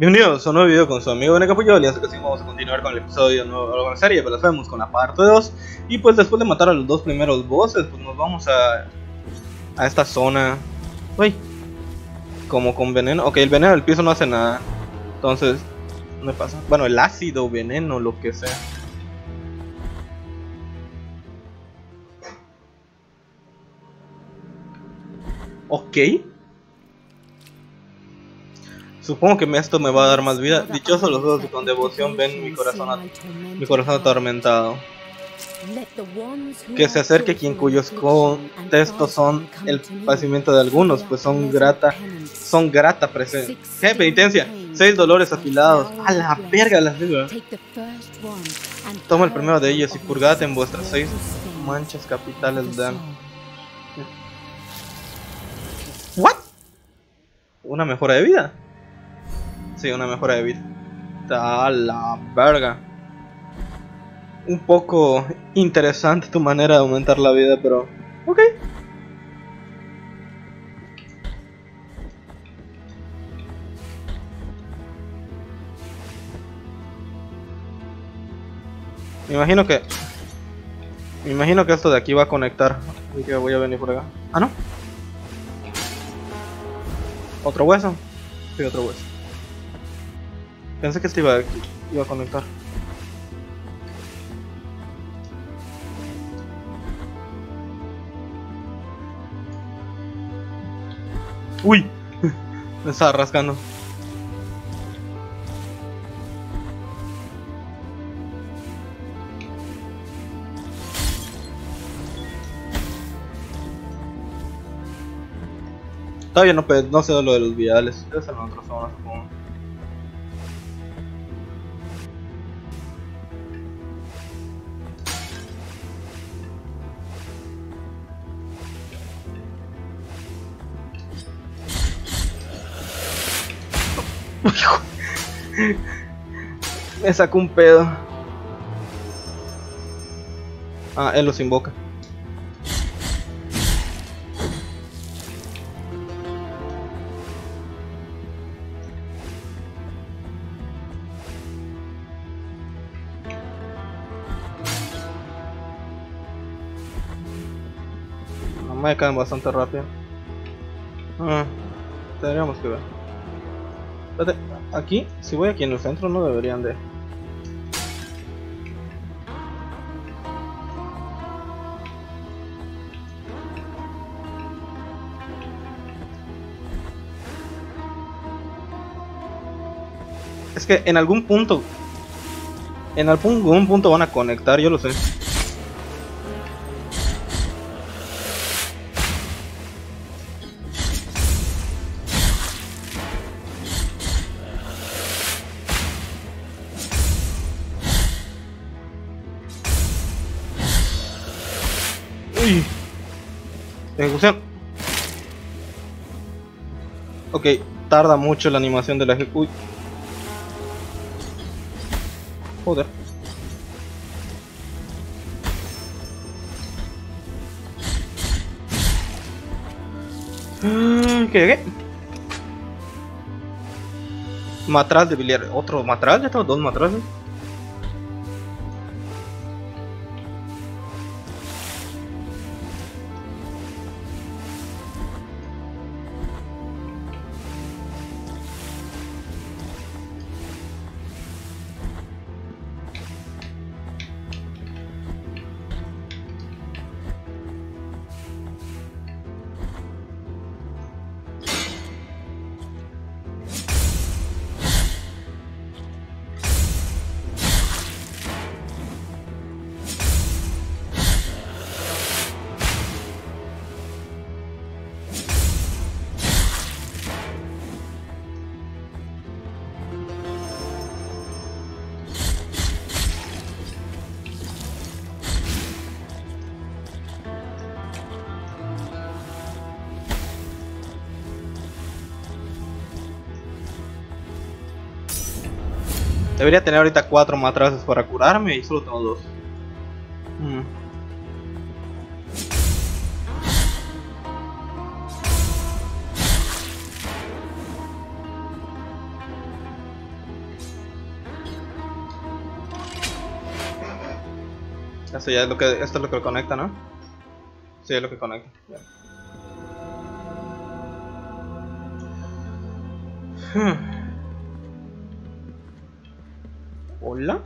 Bienvenidos a un nuevo video con su amigo BnK Puyol. Y en esta ocasión vamos a continuar con el episodio nuevo de la serie, pero las vemos con la parte 2. Y pues después de matar a los dos primeros bosses, pues nos vamos a esta zona. Uy, como con veneno. Ok, el veneno del piso no hace nada. Entonces, ¿me pasa? Bueno, el ácido, veneno, lo que sea. Ok. Supongo que esto me va a dar más vida. Dichosos los dos que con devoción ven mi corazón atormentado. Que se acerque quien cuyos contextos son el padecimiento de algunos, pues son grata presencia. ¡Qué penitencia! 6 dolores afilados. ¡A la verga las digo! Toma el primero de ellos y purgad en vuestras 6 manchas capitales de... ¿What? ¿Una mejora de vida? Sí, una mejora de vida. ¡A la verga! Un poco interesante tu manera de aumentar la vida, pero... Ok. Me imagino que esto de aquí va a conectar. Así que voy a venir por acá. Ah, no. ¿Otro hueso? Sí, otro hueso. Pensé que este iba a conectar. ¡Uy! Me estaba rascando. Todavía no sé lo de los viales. Debe ser en otra zona, supongo. Me sacó un pedo. Ah, él los invoca. No me caen bastante rápido. Tendríamos que ver. Aquí, si voy aquí en el centro, no deberían de... Es que en algún punto... En algún punto van a conectar, yo lo sé. Ejecución. Ok, tarda mucho la animación de la ejecución. Joder. ¿Qué? Matraz de biliar. ¿Otro matraz? ¿Ya tengo dos matrazes? Debería tener ahorita 4 matraces para curarme y solo tengo 2. Esto ya es lo que, esto es lo que lo conecta, ¿no? Sí, es lo que conecta. Ya. Hola.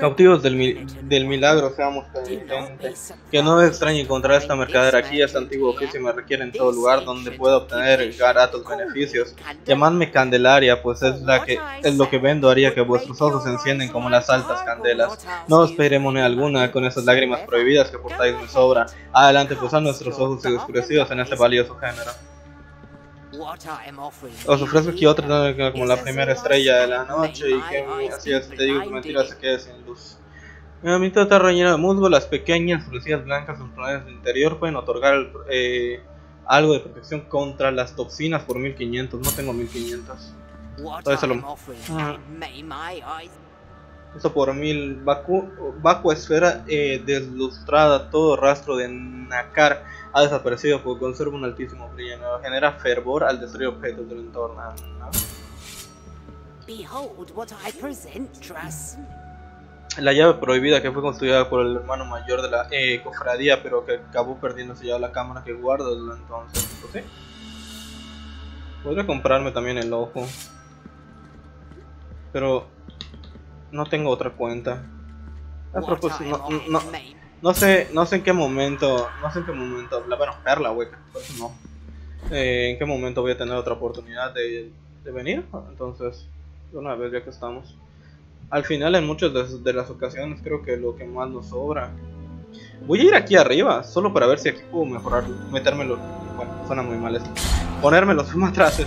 Cautivos del milagro, seamos penitentes. Que no es extraño encontrar esta mercader aquí, este antiguo oficio me requiere en todo lugar donde pueda obtener baratos beneficios. Llamadme Candelaria, pues es lo que vendo, haría que vuestros ojos se encienden como las altas candelas. No os pediré moneda alguna con esas lágrimas prohibidas que portáis en sobra. Adelante, pues a nuestros ojos oscurecidos en este valioso género. Os ofrezco aquí otra como la primera estrella de la noche y que así es, te digo que mentira se quede sin luz. Mi amistad está rellena de musgo, las pequeñas lucías blancas en su interior pueden otorgar algo de protección contra las toxinas por 1500, no tengo 1500. Esto por 1000, vacuesfera deslustrada, todo rastro de nácar ha desaparecido porque conserva un altísimo brillo, genera fervor al destruir objetos del entorno. La llave prohibida que fue construida por el hermano mayor de la cofradía, pero que acabó perdiéndose ya la cámara que guardo desde entonces. ¿Sí? Podría comprarme también el ojo, pero no tengo otra cuenta. No sé en qué momento. Bueno, perla hueca, por eso no. En qué momento voy a tener otra oportunidad de venir. Entonces, una vez ya que estamos. Al final, en muchas de las ocasiones, creo que lo que más nos sobra. Voy a ir aquí arriba, solo para ver si aquí puedo mejorar. Metérmelo. Bueno, suena muy mal esto. Ponerme los matraces.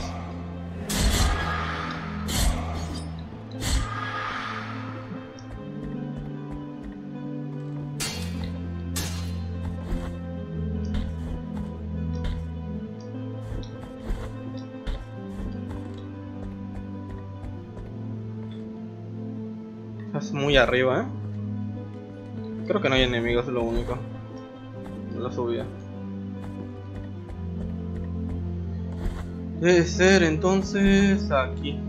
Muy arriba, creo que no hay enemigos, es lo único. La subida debe ser entonces aquí.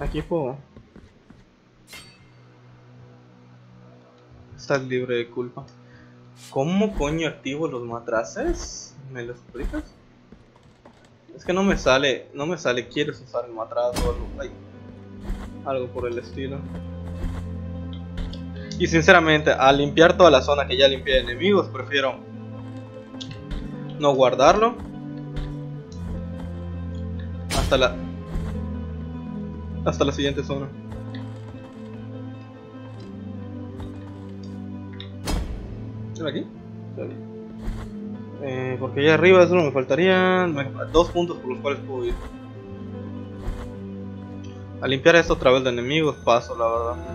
Aquí puedo. Estás libre de culpa. ¿Cómo coño activo los matraces? ¿Me lo explicas? Es que no me sale, ¿quieres usar el matraz o algo? Ay, algo por el estilo. Y sinceramente, al limpiar toda la zona que ya limpié de enemigos, prefiero no guardarlo hasta la siguiente zona. ¿Aquí? Porque allá arriba solo me faltarían 2 puntos por los cuales puedo ir. A limpiar esto otra vez de enemigos paso, la verdad.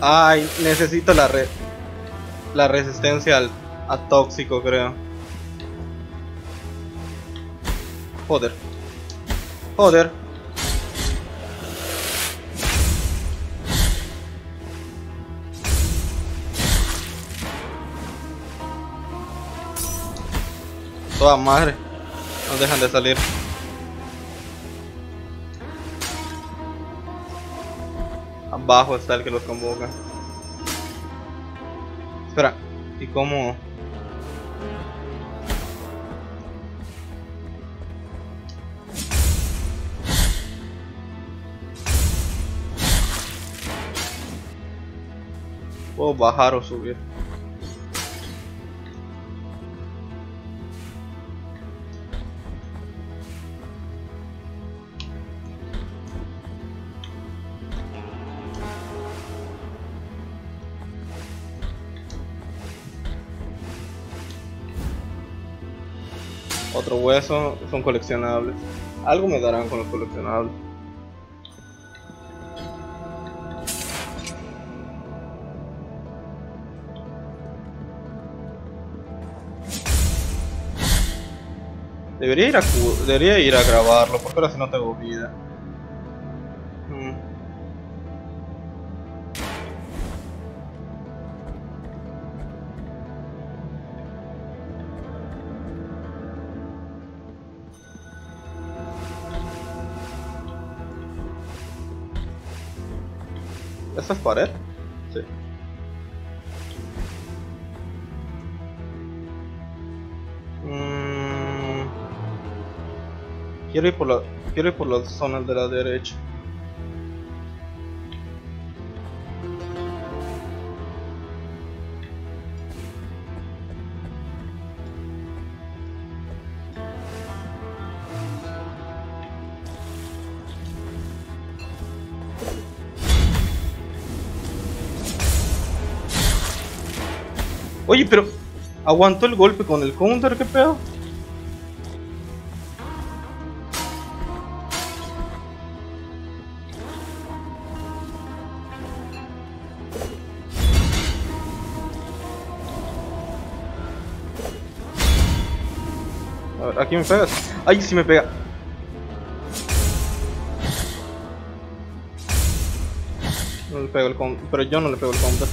Ay, necesito la resistencia a tóxico, creo. Joder. Joder. Toda madre. No dejan de salir. Abajo está el que los convoca. Espera, ¿y cómo? ¿Puedo bajar o subir? Otro hueso, son coleccionables. Algo me darán con los coleccionables. Debería ir a grabarlo, porque ahora si no tengo vida. ¿Esta es pared? Sí. Quiero ir por la zona de la derecha. Oye, pero aguantó el golpe con el counter, ¿qué pedo? A ver, ¿aquí me pegas? ¡Ay, sí me pega! No le pego el counter, pero yo no le pego el counter.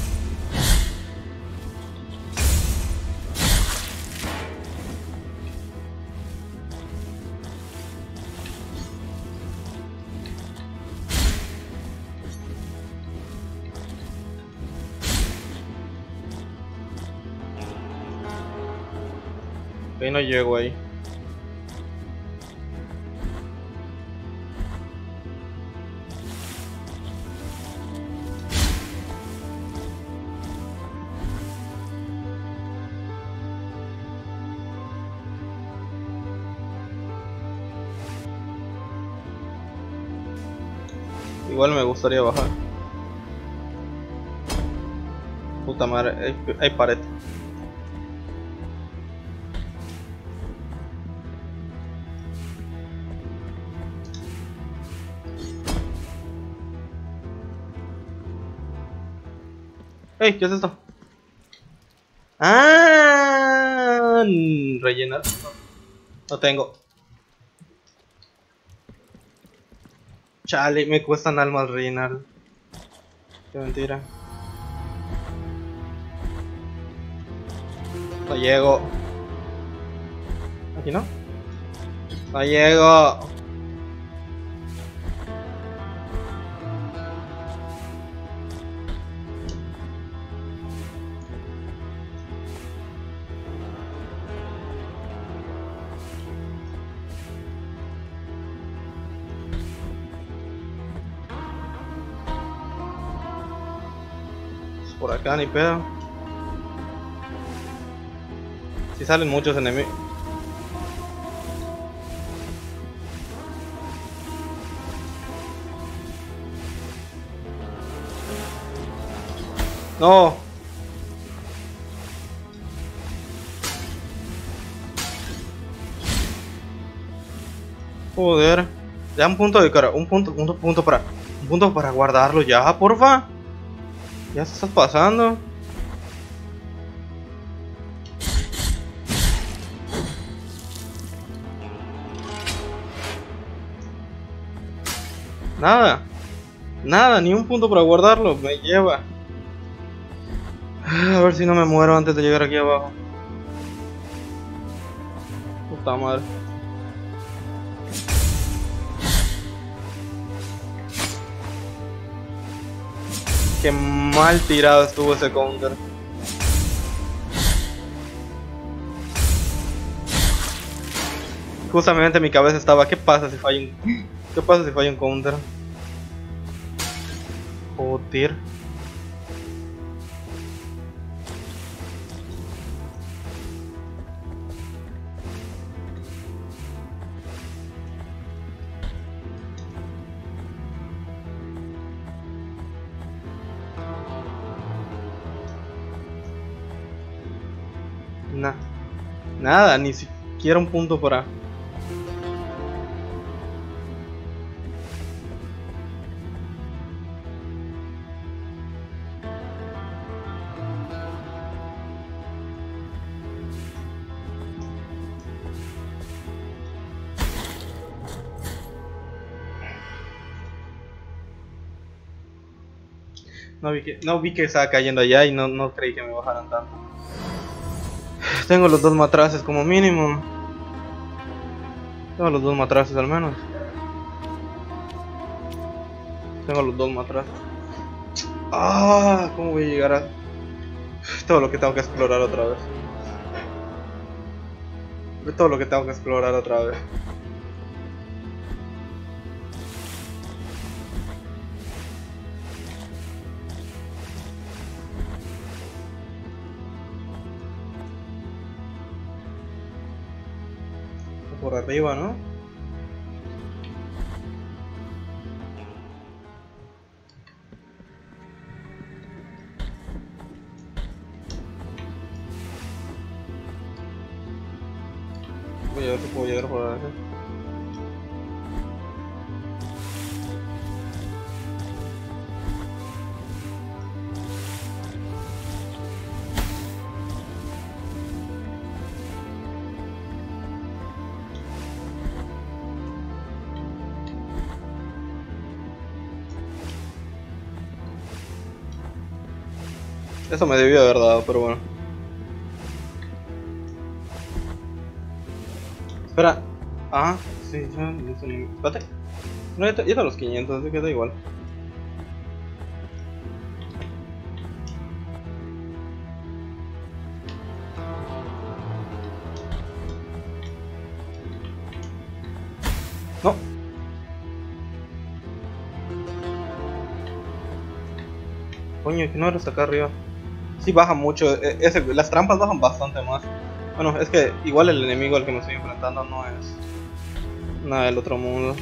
No llego ahí. Igual me gustaría bajar. Puta madre, hay pared. Hey, ¿qué es esto? Ah, rellenar. No tengo. Chale, me cuestan almas rellenar. Qué mentira. No llego. ¿Aquí no? No llego. Por acá ni pedo. Si salen muchos enemigos. No. Joder. Ya un punto de cara. Un punto para guardarlo ya, porfa. Ya se está pasando. Nada. Nada, ni un punto para guardarlo. Me lleva. A ver si no me muero antes de llegar aquí abajo. Puta madre. Qué mal tirado estuvo ese counter. Justamente mi cabeza estaba, ¿qué pasa si fallo un counter? Joder. Nada, ni siquiera un punto para... No vi que estaba cayendo allá y no creí que me bajaran tanto. Tengo los dos matraces como mínimo. Tengo los dos matraces al menos. Tengo los dos matraces. Ah, ¿cómo voy a llegar a todo lo que tengo que explorar otra vez? Todo lo que tengo que explorar otra vez. Por arriba, ¿no? Voy a ver si puedo llegar por acá. Eso me debió haber dado, pero bueno. Espera. Ah, sí, ya. Espérate. No, ya está los 500, así que da igual. No. Coño, que no eres acá arriba. Sí, baja mucho, las trampas bajan bastante más. Bueno, es que igual el enemigo al que me estoy enfrentando no es nada del otro mundo.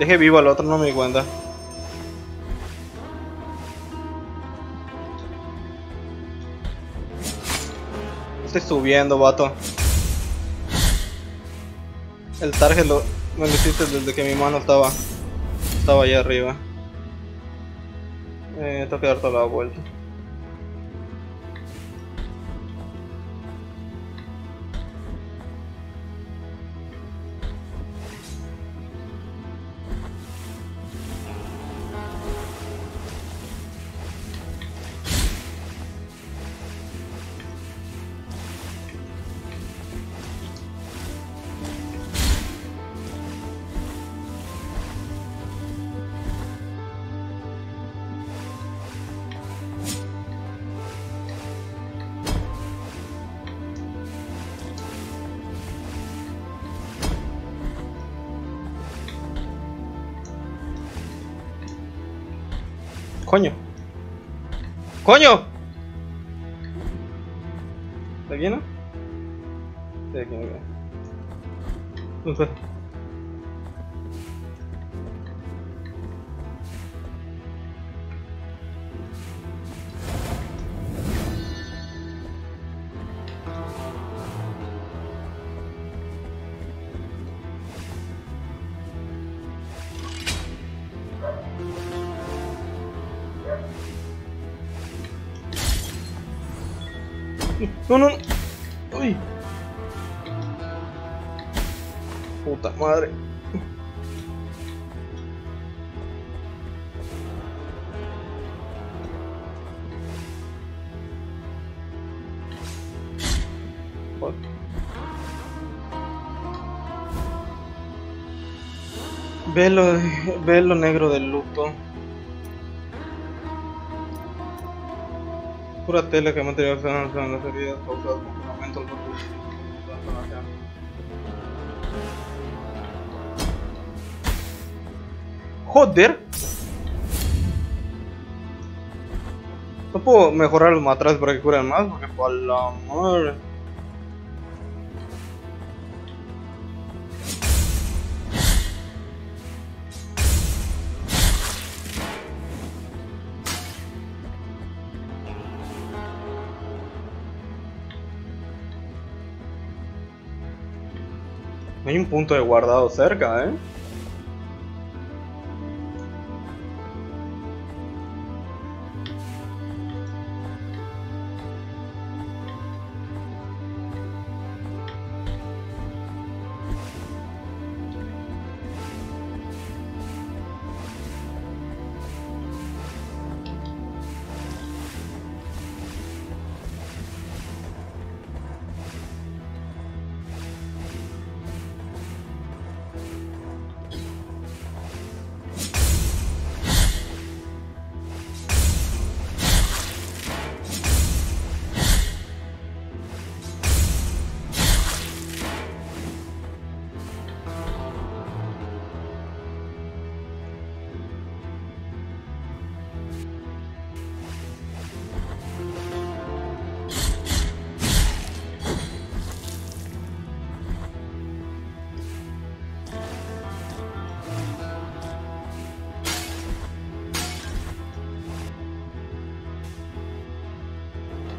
Dejé vivo al otro, no me di cuenta. Estoy subiendo, vato. El target me lo hiciste desde que mi mano estaba allá arriba. Tengo que dar toda la vuelta. Coño. ¡Coño! ¿Está aquí, no? Sí, aquí me queda. No. Uy. Puta madre. Fuck. Velo negro del luto. Pura tela que me ha tirado en las heridas causadas por un aumento del propio de la transformación. ¡Joder! No puedo mejorar los matraces para que curen más, porque por la madre. No hay un punto de guardado cerca,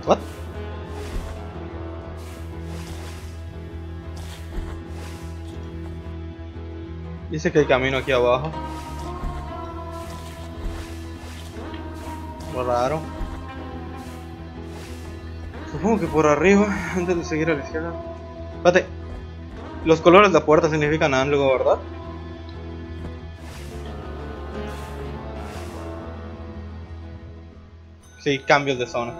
What? Dice que hay camino aquí abajo. Raro. Supongo que por arriba, antes de seguir a la izquierda. Espérate. Los colores de la puerta significan algo, ¿verdad? Sí, cambios de zona.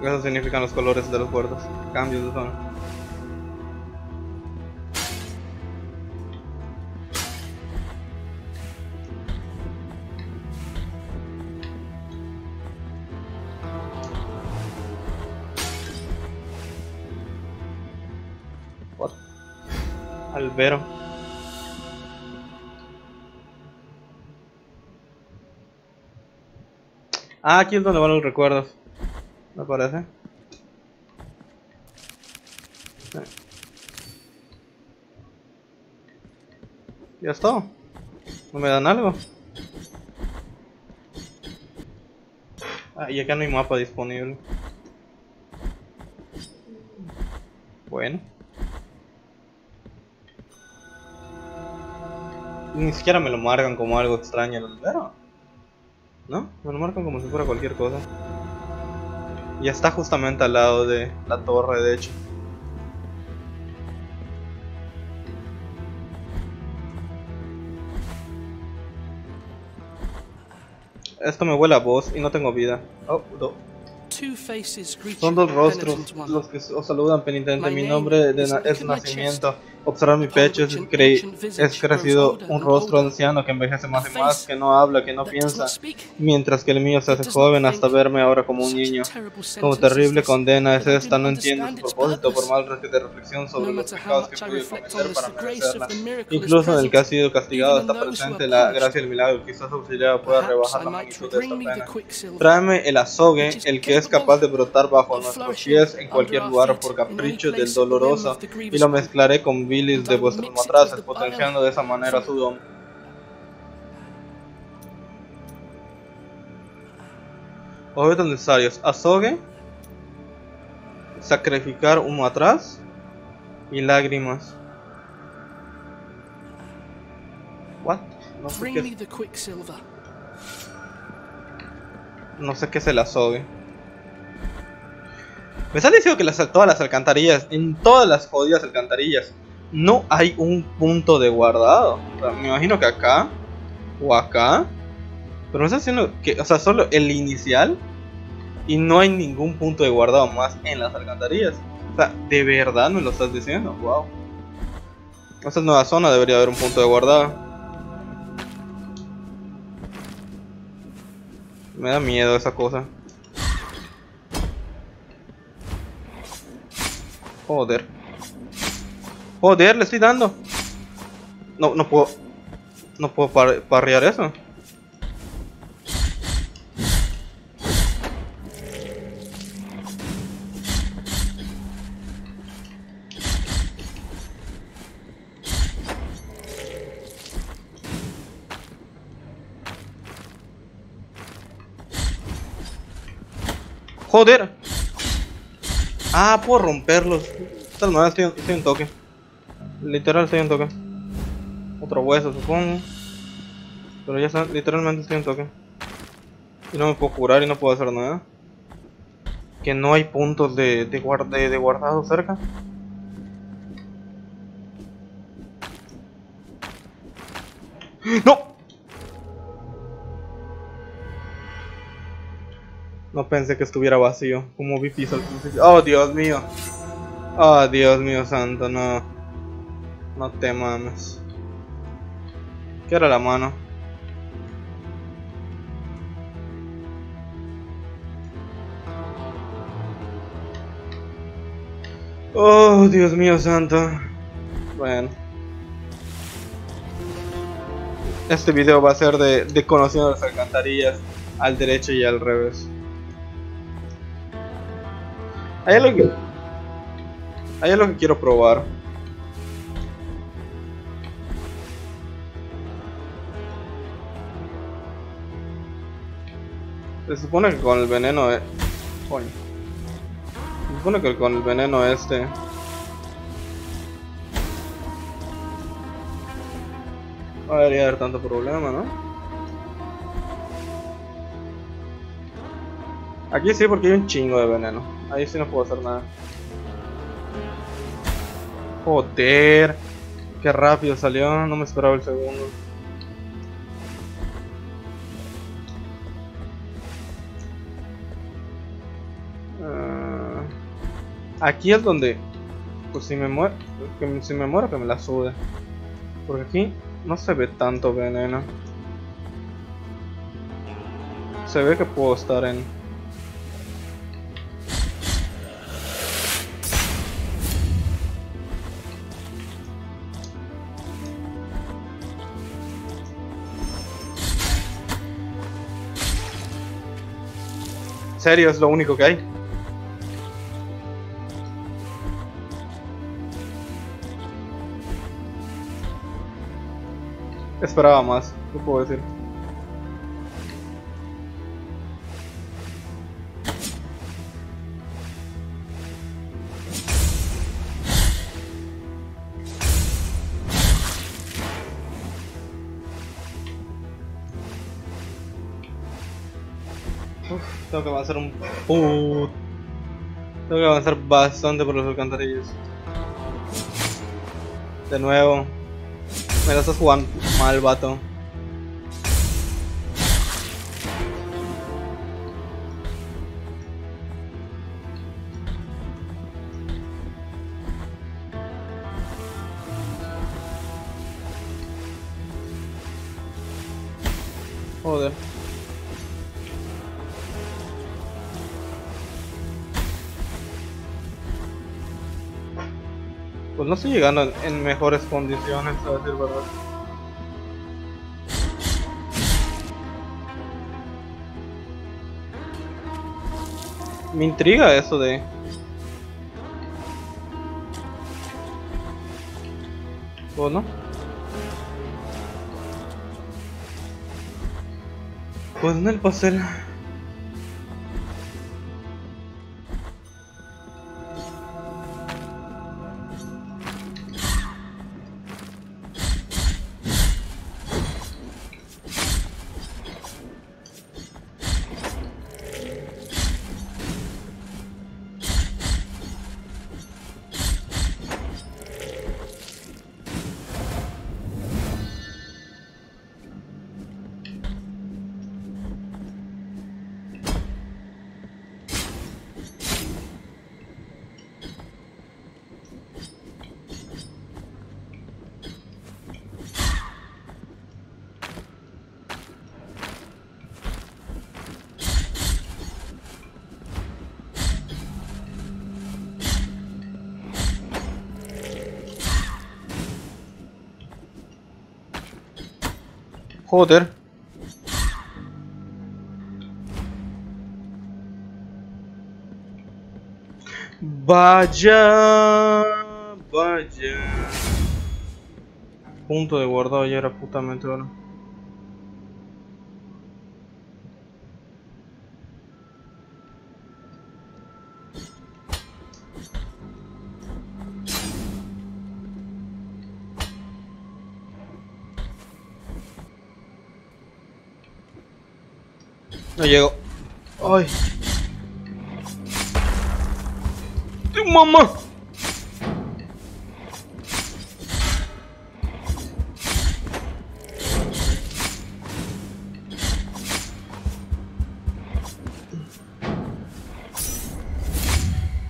Eso significan los colores de las puertas. Cambios de zona. Albero. Ah, aquí es donde van los recuerdos, me parece. Sí. Ya está. ¿No me dan algo? Ah, y acá no hay mapa disponible. Bueno. Ni siquiera me lo marcan como algo extraño el albero. ¿No? Me lo marcan como si fuera cualquier cosa. Y está justamente al lado de la torre, de hecho. Esto me huele a voz y no tengo vida. Oh, no. Son dos rostros los que os saludan penitente. Mi nombre es Nacimiento. Observar mi pecho es crecido, un rostro anciano que envejece más y más, que no habla, que no piensa, mientras que el mío se hace joven hasta verme ahora como un niño. Como terrible condena es esta, no entiendo su propósito, por mal de reflexión sobre los pecados que pude cometer para merecerla. Incluso en el que ha sido castigado hasta presente la gracia del milagro, quizás auxiliado pueda rebajar la magnitud de esta pena. Tráeme el azogue, el que es capaz de brotar bajo nuestros pies en cualquier lugar por capricho del doloroso, y lo mezclaré con bilis de vuestros matraces, potenciando de esa manera su don. Objetos necesarios: azogue, sacrificar un matraz y lágrimas. What? No sé qué es el azogue. Me están diciendo que todas las alcantarillas, en todas las jodidas alcantarillas, no hay un punto de guardado. O sea, me imagino que acá o acá, pero me está diciendo que, o sea, solo el inicial y no hay ningún punto de guardado más en las alcantarillas. O sea, de verdad me lo estás diciendo, wow. Esta nueva zona debería haber un punto de guardado. Me da miedo esa cosa. Joder. Joder, le estoy dando. No puedo parrear eso. Joder. Ah, puedo romperlos. Tal manera estoy en toque. Literal estoy en toque. Otro hueso, supongo. Pero ya está, literalmente estoy en toque. Y no me puedo curar y no puedo hacer nada. Que no hay puntos de guardado cerca. ¡No! No pensé que estuviera vacío, como vi piso al principio. ¡Oh, Dios mío! ¡Oh, Dios mío santo! No. No te mames. ¿Qué era la mano? ¡Oh, Dios mío santo! Bueno. Este video va a ser de conociendo las alcantarillas al derecho y al revés. Hay algo que quiero probar. Se supone que con el veneno Coño. Se supone que con el veneno este. No debería haber tanto problema, ¿no? Aquí sí, porque hay un chingo de veneno. Ahí sí no puedo hacer nada. Joder, qué rápido salió, no me esperaba el segundo. Aquí es donde, pues si me muero, que me la sude. Porque aquí no se ve tanto veneno. Se ve que puedo estar en... ¿En serio es lo único que hay? Esperaba más, ¿qué puedo decir? Uf, tengo que avanzar un... Tengo que avanzar bastante por los alcantarillos. De nuevo. Me la estás jugando mal, vato. Joder. Pues no estoy llegando en mejores condiciones, a decir verdad. Me intriga eso de... ¿O no? Pues en el pastel... Joder. Vaya, vaya. Punto de guardado ya era putamente bueno. No llego. Ay. ¡Tu mamá!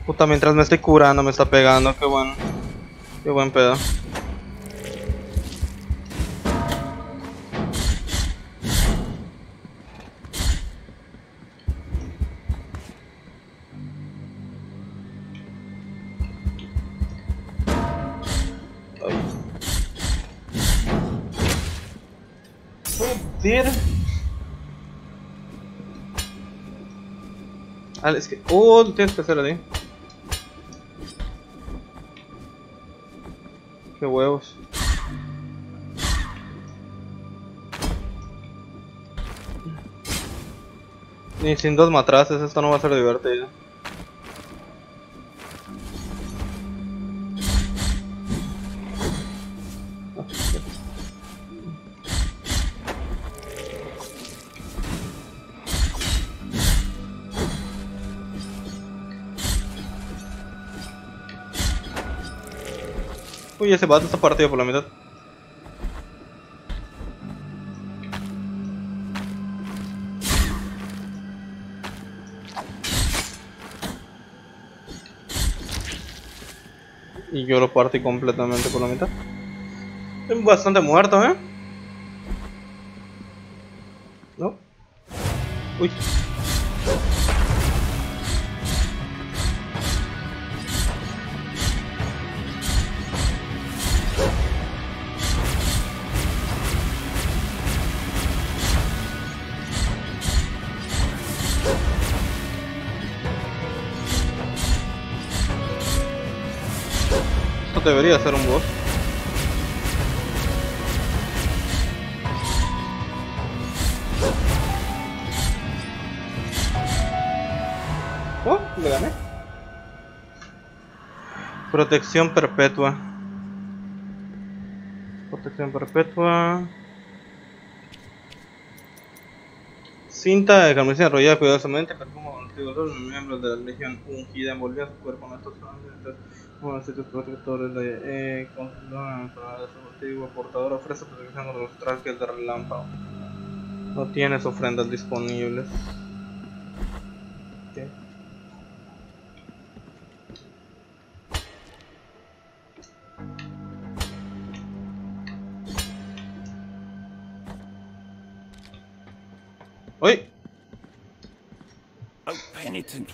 Puta, mientras me estoy curando me está pegando, qué bueno. Qué buen pedo. Ah, es que... Oh, tienes que hacer ahí. Qué huevos. Y sin dos matraces, esto no va a ser divertido. Uy, ese vato está partido por la mitad. Y yo lo partí completamente por la mitad. Estoy bastante muerto, ¿eh? ¿No? Uy. Debería ser un boss. Oh, le gané. Protección perpetua. Protección perpetua. Cinta de camiseta enrollada cuidadosamente, perfumo contigo todos los miembros de la legión ungida envolvía su cuerpo en estos fragmentos. Bueno, sitios protectores de consultora para deportivo portador ofrece protección contra los trajes de relámpago. No tienes ofrendas disponibles. Okay. ¡Uy!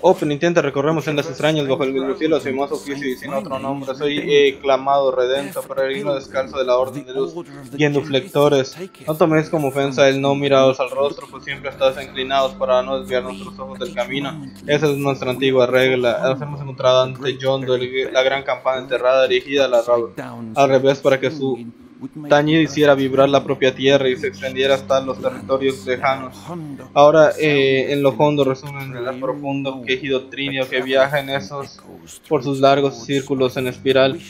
Oh, penitente, recorremos sendas extrañas bajo el cielo cimosos y sin otro nombre. Soy clamado, redento, peregrino descalzo de la orden de luz y enduflectores. No toméis como ofensa el no mirados al rostro, pues siempre estás inclinados para no desviar nuestros ojos del camino. Esa es nuestra antigua regla. Nos hemos encontrado ante Yondo, la gran campana enterrada erigida al revés para que su tañido hiciera vibrar la propia tierra y se extendiera hasta los territorios lejanos. Ahora en lo hondo resumen el profundo quejido trinio que viaja en esos por sus largos círculos en espiral.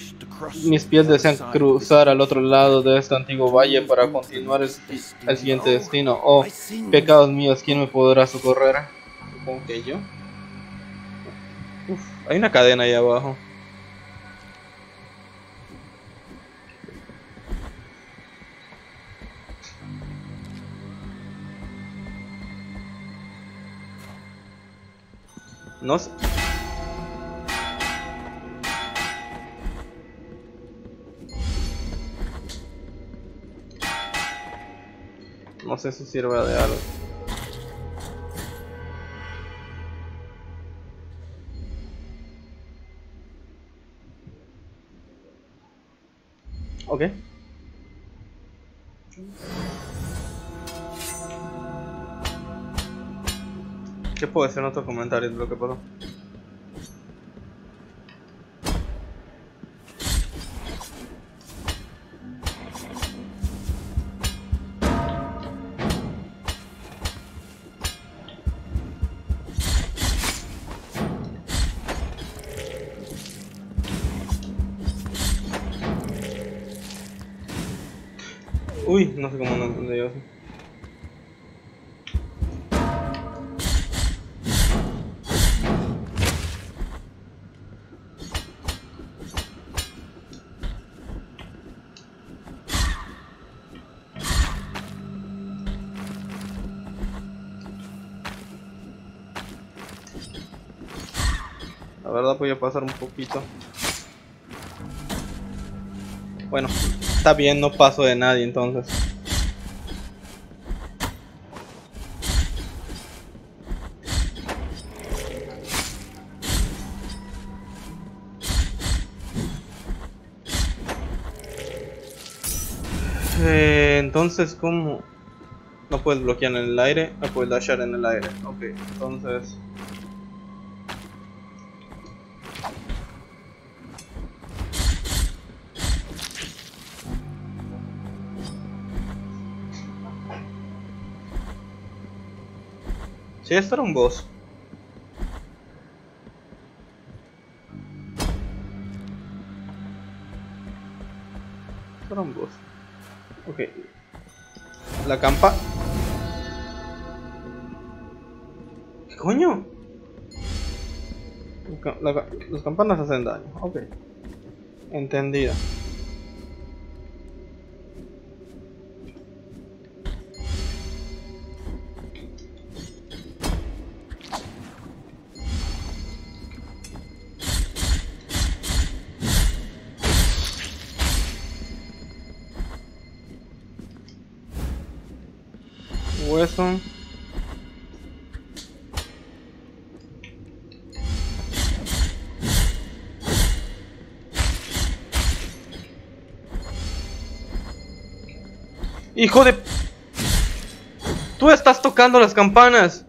Mis pies desean cruzar al otro lado de este antiguo valle para continuar el siguiente destino. Oh, pecados míos, ¿quién me podrá socorrer? Supongo que yo. Uf, hay una cadena ahí abajo. No sé. No sé si sirve de algo. Ok. ¿Qué puedo hacer en otros comentarios de lo que pasó? Uy, no sé cómo no entendí yo. La verdad voy a pasar un poquito. Bueno, está bien, no paso de nadie entonces. Entonces, ¿cómo? No puedes bloquear en el aire, no puedes dashar en el aire. Ok, entonces... Sí, esto era un boss. Esto era un boss. Ok. La campa. ¿Qué coño? Las campanas hacen daño. Ok. Entendida. Hueso. ¡Hijo de! ¡Tú estás tocando las campanas!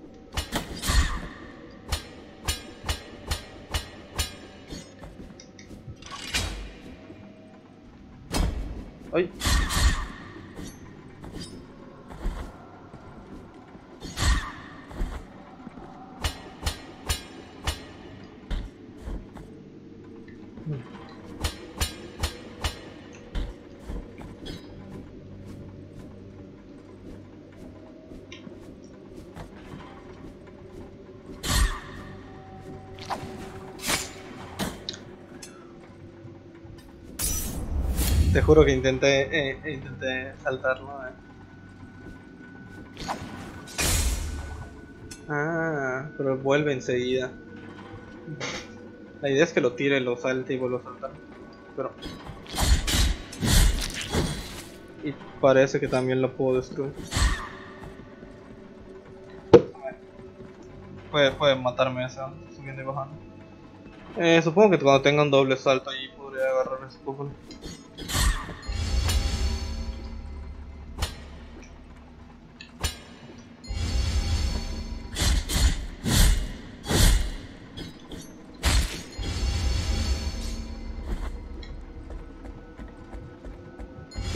¡Ay! Te juro que intenté saltarlo. Ah, pero vuelve enseguida. La idea es que lo tire, lo salte y vuelvo a saltar. Pero... y parece que también lo puedo destruir. Puede matarme ese, subiendo y bajando. Supongo que cuando tenga un doble salto ahí podría agarrar ese poco.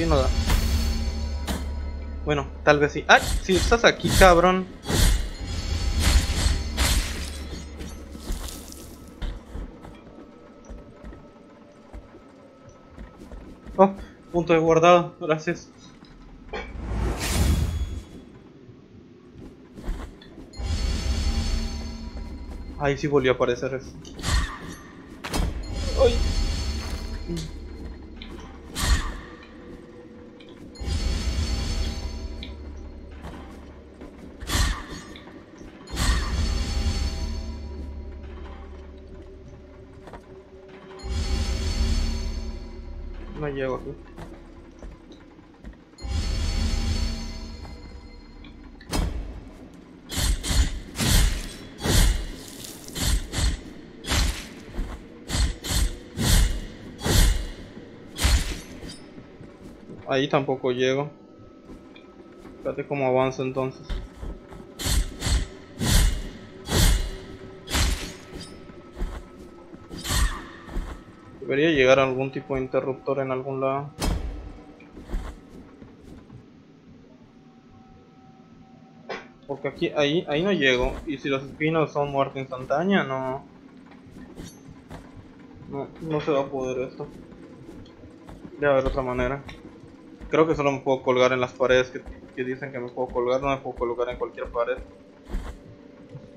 No da. Bueno, tal vez sí. ¡Ay! Si estás aquí, cabrón. Oh, punto de guardado, gracias. Ahí sí volvió a aparecer eso. ¡Ay! No llego aquí. Ahí tampoco llego. Espérate cómo avanzo entonces. Debería llegar a algún tipo de interruptor en algún lado. Porque aquí, ahí no llego. Y si los espinos son muerte instantánea, no se va a poder esto. Debe haber otra manera. Creo que solo me puedo colgar en las paredes que dicen que me puedo colgar. No me puedo colgar en cualquier pared.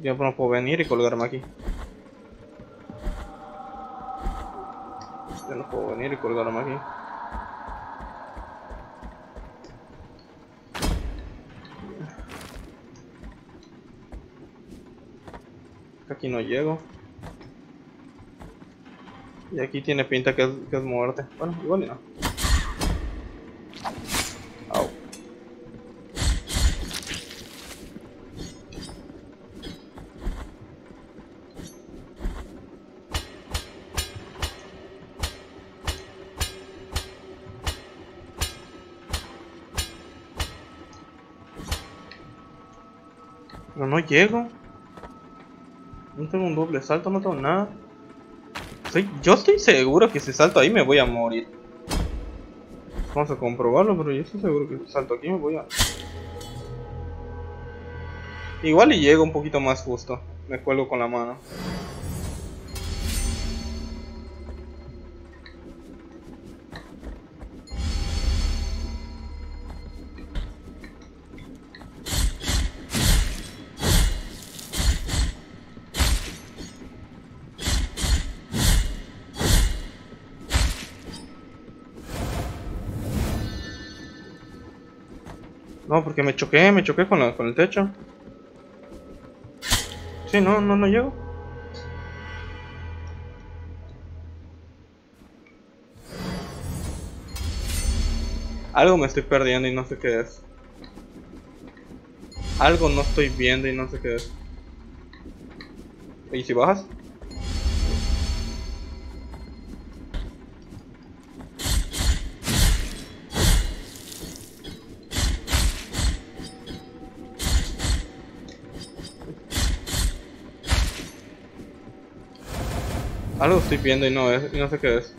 Yo no puedo venir y colgarme aquí. No puedo venir y colgarme aquí. Aquí no llego. Y aquí tiene pinta que es muerte. Bueno, igual y no. Au. Pero no llego. No tengo un doble salto, no tengo nada. Yo estoy seguro que si salto ahí me voy a morir. Vamos a comprobarlo, pero yo estoy seguro que si salto aquí me voy a... Igual y llego un poquito más justo. Me cuelgo con la mano. No, porque me choqué con el techo. Sí, no llego. Algo me estoy perdiendo y no sé qué es. Algo no estoy viendo y no sé qué es. ¿Y si bajas? Algo estoy viendo y no sé qué es.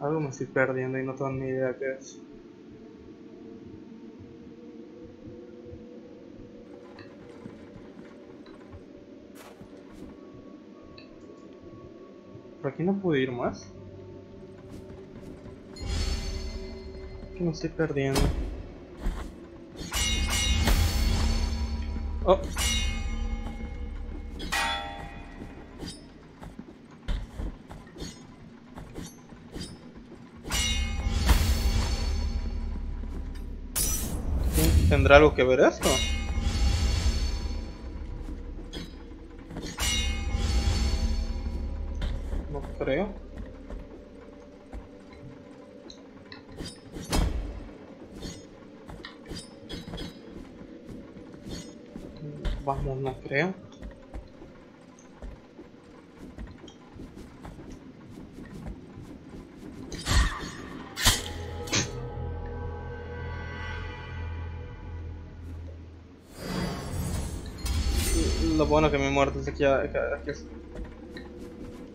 Algo me estoy perdiendo y no tengo ni idea qué es. ¿Por aquí no pude ir más? Que me estoy perdiendo. Oh. ¿Tendrá algo que ver esto? No creo. Vamos, no creo. Lo bueno que mi muerte es aquí es...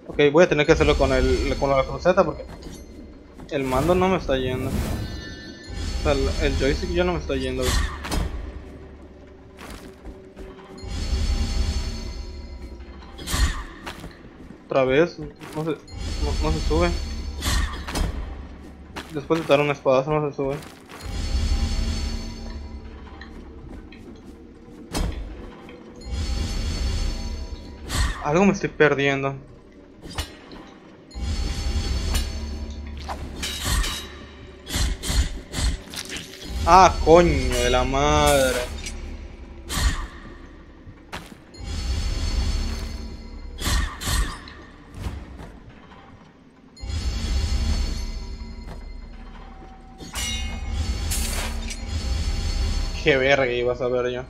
Ok, voy a tener que hacerlo con la cruceta porque el mando no me está yendo. O sea, el joystick ya no me está yendo. Otra vez, no se sube. Después de dar una espadazo no se sube. Algo me estoy perdiendo. Ah, coño de la madre. Qué verga ibas a ver yo.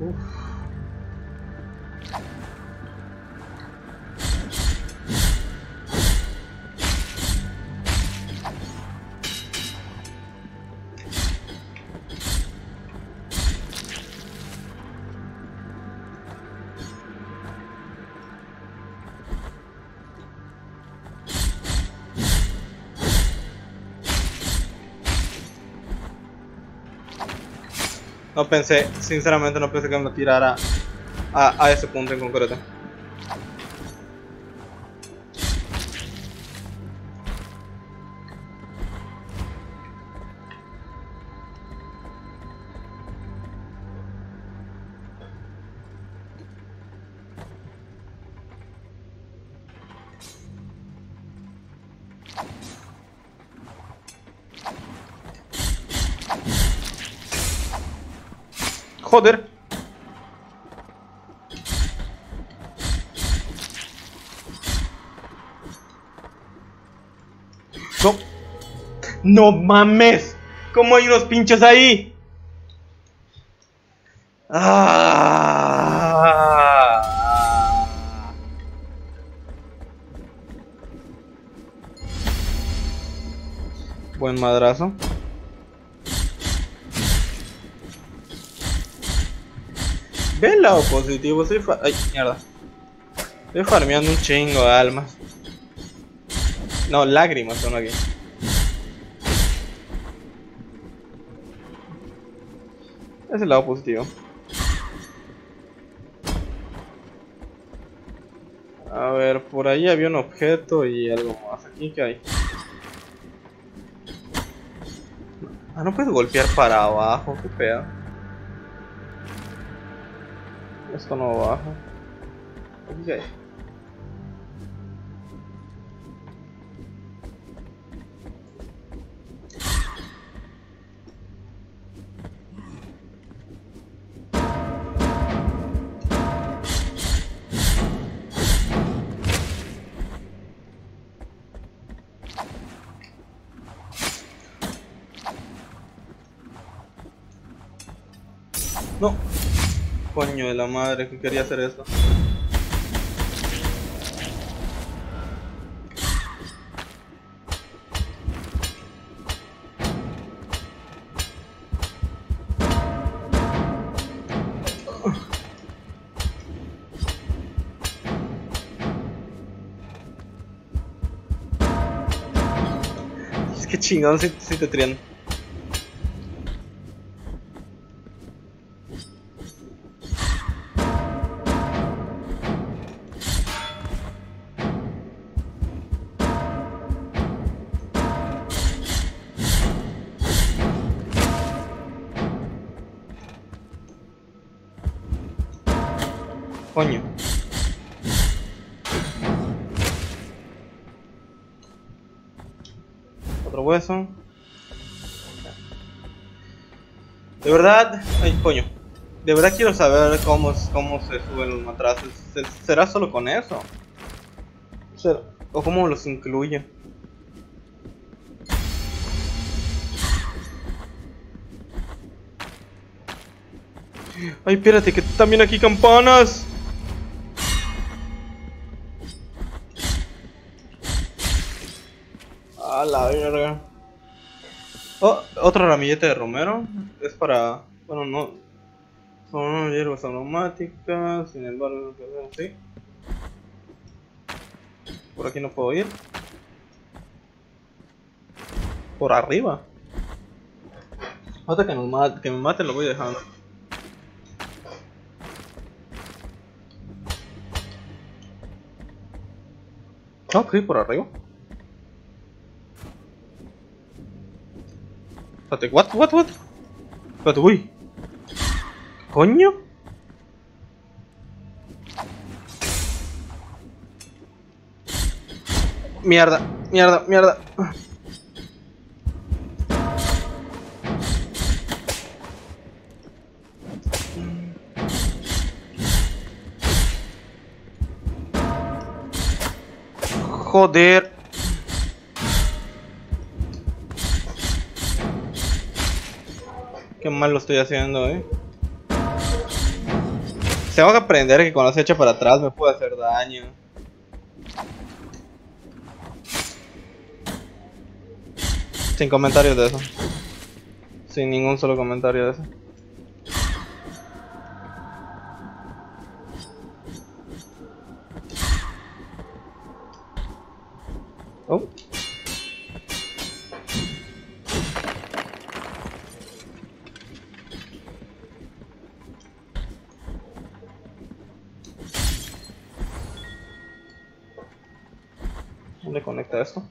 Uf. No pensé, sinceramente no pensé que me tirara a ese punto en concreto. Joder. ¡No mames! ¿Cómo hay unos pinches ahí? ¡Ah! Buen madrazo. Ve el lado positivo, estoy ay, mierda. Estoy farmeando un chingo de almas. No, lágrimas son aquí. Es el lado positivo. A ver, por ahí había un objeto y algo más. Aquí que hay. Ah, no puedes golpear para abajo, qué pedo. Esto no baja. Aquí hay. No, coño de la madre, que quería hacer esto. Es que chingón si te trian. Coño. Otro hueso. De verdad, ay, coño. De verdad quiero saber cómo se suben los matraces. ¿Será solo con eso? ¿O cómo los incluye? Ay, espérate, que también aquí campanas. A la verga. Oh, otra ramillete de romero. Es para... Bueno, no. Son hierbas aromáticas. Sin embargo, no sé. Sí. Por aquí no puedo ir. Por arriba. Hasta que me mate lo voy dejando. Ok, por arriba. Espérate, what? Espérate, uy. ¿Coño? Mierda. Joder. Qué mal lo estoy haciendo, Se va a aprender que cuando se echa para atrás me puede hacer daño. Sin comentarios de eso. Sin ningún solo comentario de eso. Oh. ¿Dónde conecta esto?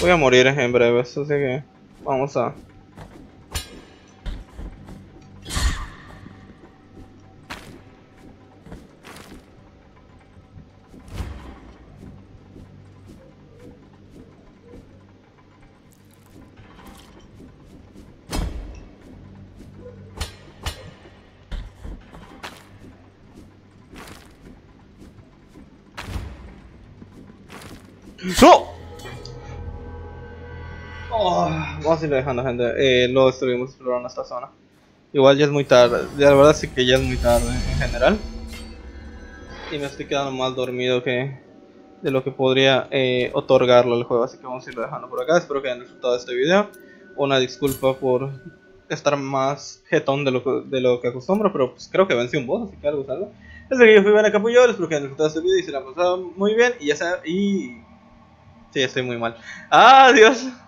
Voy a morir en breve, así que vamos a... ¡No! Vamos a ir dejando, gente. Lo estuvimos explorando esta zona. Igual ya es muy tarde. La verdad sí que ya es muy tarde en general. Y me estoy quedando más dormido que de lo que podría otorgarlo al juego. Así que vamos a ir dejando por acá. Espero que hayan disfrutado de este video. Una disculpa por estar más jetón de lo que acostumbro. Pero pues creo que vencí un boss, así que algo salga. Desde que yo fui BnK Puyol, espero que hayan disfrutado de este video y se la han pasado muy bien. Y ya saben, y... sí, estoy muy mal. ¡Adiós!